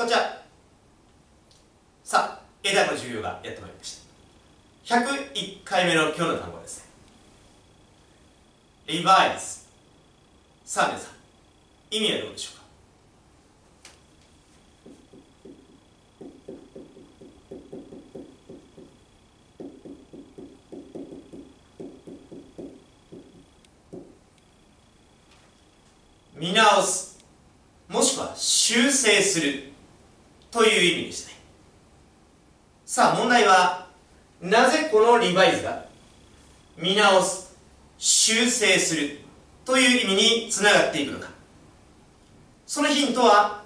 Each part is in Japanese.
こちら。さあ、英単語重要がやってまいりました。101回目の今日の単語ですね。リバイズ。さあ皆さん、意味はどうでしょうか。見直す、もしくは修正するという意味でしたね。さあ問題は、なぜこのリバイズが見直す、修正するという意味につながっていくのか。そのヒントは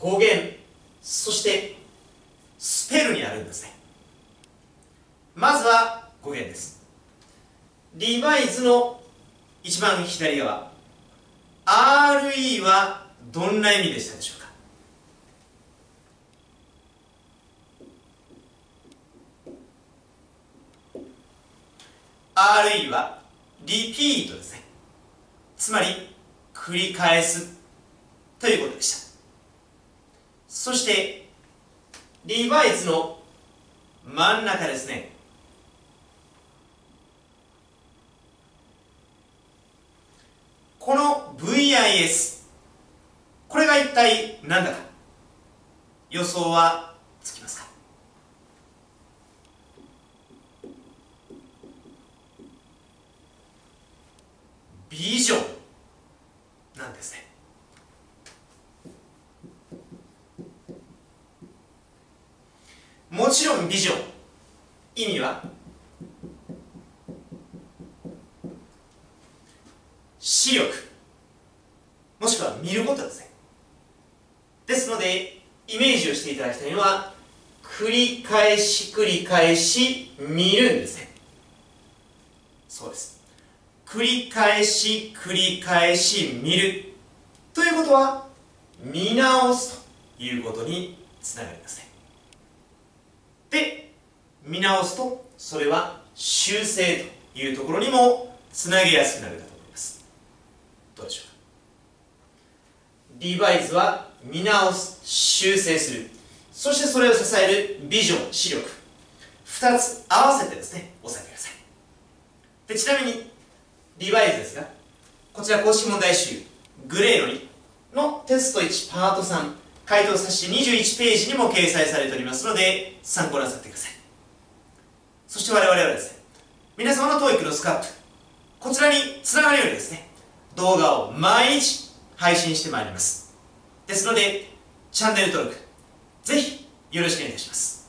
語源、そしてスペルにあるんですね。まずは語源です。リバイズの一番左側。RE はどんな意味でしたでしょうか。RE はリピートですね。つまり繰り返すということでした。そしてリバイズの真ん中ですね。この VIS、 これが一体何だか予想はつきますか。ビジョンなんですね。もちろんビジョン、意味は視力、もしくは見ることですね。ですので、イメージをしていただきたいのは、繰り返し見るんですね。そうです。繰り返し見るということは、見直すということにつながりますね。で、見直すと、それは修正というところにもつなげやすくなる。どうでしょうか。リバイズは見直す、修正する、そしてそれを支えるビジョン、視力、2つ合わせてですね、押さえてください。で、ちなみにリバイズですが、こちら公式問題集グレーの2のテスト1パート3回答冊子21ページにも掲載されておりますので、参考になさってください。そして我々はですね、皆様のTOEICのスカープ、こちらにつながるようにですね、動画を毎日配信してまいります。ですので、チャンネル登録、ぜひよろしくお願いいたします。